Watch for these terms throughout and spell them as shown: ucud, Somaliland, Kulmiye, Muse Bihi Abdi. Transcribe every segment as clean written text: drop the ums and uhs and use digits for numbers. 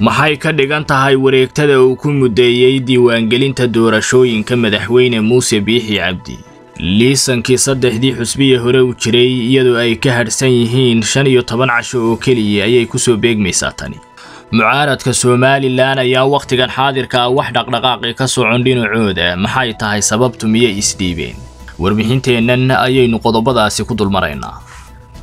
maxay ka dhigan tahay wareegtada uu ku mudeeyay diiwaangelinta doorashooyinka madaxweyne Muse Bihi Abdi liisankii saddexdii xusbiye hore u jiray iyadoo ay ka harsan yihiin 15 casho oo kaliya ayay ku soo beegmaysaa tani mucaaradka Somaliland ayaa waqtigan xaadirka wax dhaqdhaqaaqi ka socon dhinacooda maxay tahay sababtu miyay isdhiibeen warbixinteenan ayaynu qodobadaasi ku dulmaraynaa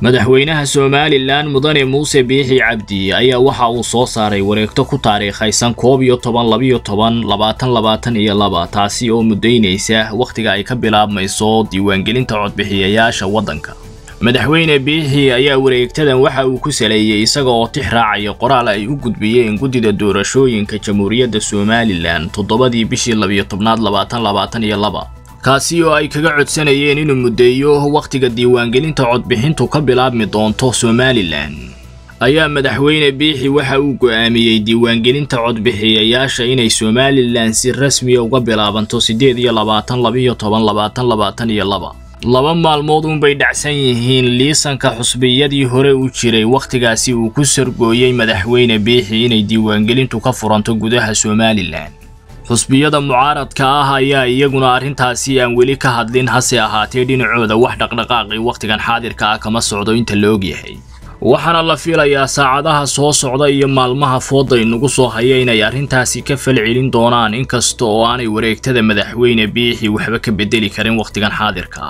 madaxweynaha Somaliland mudane Muse Bihi Abdi ayaa waxa uu soo saaray wareegto ku taariikhaysan 12/12/2022 taasi oo mudaynaysa waqtiga ay ka bilaabmayso diiwaangelinta codbixiyayaasha wadanka madaxweyne Bihi ayaa wareegtadan waxa uu ku saleeyay isaga oo tixraacay qoraal ay u gudbiyeen gudida doorashooyinka jamhuuriyadda Somaliland 12/12/2022 kaasi oo ay kaga codsanayeen inuu mudeeyo waqtiga diiwaangelinta codbixintu ka bilaabmi doonto Somaliland ayaa madaxweyne Bihi waxa uu go'aamiyay diiwaangelinta codbixiyayaasha inay Somaliland si rasmi ah uga bilaabanto 18/12/2022 laba maalmood bay dhacsan yihiin liisanka xusbiyadii hore u jiray waqtigaasi uu ku sargooyay madaxweyne Bihi inay diiwaangelintu ka furanto gudaha Somaliland xusbiyada mucaaradka ah ayaa iyaguna arintaasi aan weli ka hadlin hase ahaatee dhinacooda wax dhaqdhaqaaqi waqtigan xaadirka kama socdo inta loog yahay waxana la filayaa saacadaha soo socda iyo maalmaha fooda inagu soo hayay inay arintaasi ka falcelin doonaan inkasta oo aanay wareegtada madaxweyne Bihi waxba ka bedeli karin waqtigan xaadirka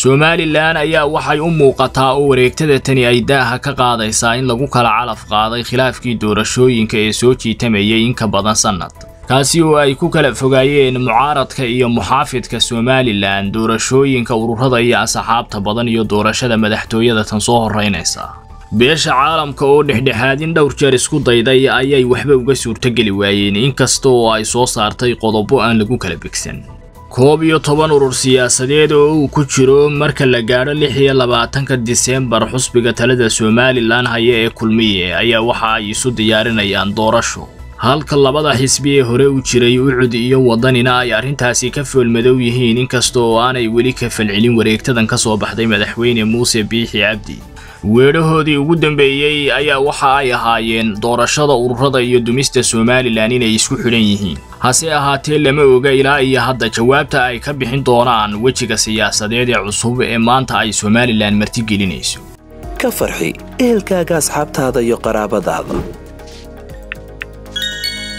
Somaliland ayaa waxay u muuqataa oo wareegtada tani ay daaha ka qaadaysaa in lagu kala calaf qaaday khilaafkii doorashooyinka ee soo jiitamayay in ka badan sanad kaasi oo ay ku kala fogaayeen mucaaradka iyo muxaafidka Somaliland doorashooyinka ururada iyo asxaabta badan iyo doorashada madaxtooyada tan soo horeynaysa beesha caalamka oo dhexdhexaadin dhowr jeer isku dayday ayay waxba uga suurtageli waayeen inkastoo ay soo saartay qodobo aan lagu kala bixin 12 urur siyaasadeed oo ku jiro marka la gaaro 26 Diseembar xusbiga talada Somaliland haye ee kulmiye ayaa waxa ay isu diyaarinayaan doorasho halka labada xisbiye hore u jiray ucud iyo wadanina ay arintaasi ka foolmadow yihiin inkastoo aanay weli ka falcelin wareegtadan ka soo baxday madaxweyne Muse Bihi Abdi weerahoodii ugu dambeeyay ayaa waxa ay ahaayeen doorashada ururada iyo dumista Somaliland inay isku xidhan yihiin hase ahaatee lama oga ilaa iyo hadda jawaabta ay ka bixin doonaan wejiga siyaasadeed ee cusub ee maanta ay Somaliland marti gelinayso ka farxi ehelkaaga asxaabtaada iyo qaraabadaada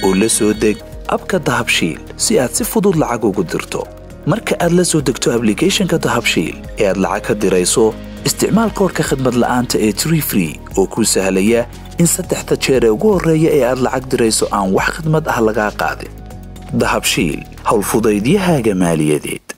ولا سودك أبكى دهبشيل سياد سفودو لعقو قدرتو مركا أدلا سودكتو أبليكيشن كدهبشيل إياد لعقا ديرايسو استعمال كوركا خدمة الآن تأي تري فري وكو سهلية إنسا تحت تشيري وقور ريا إياد لعق ديرايسو آن وح خدمة أهلقا قادي دهبشيل هول فضايديها جمالية ديت.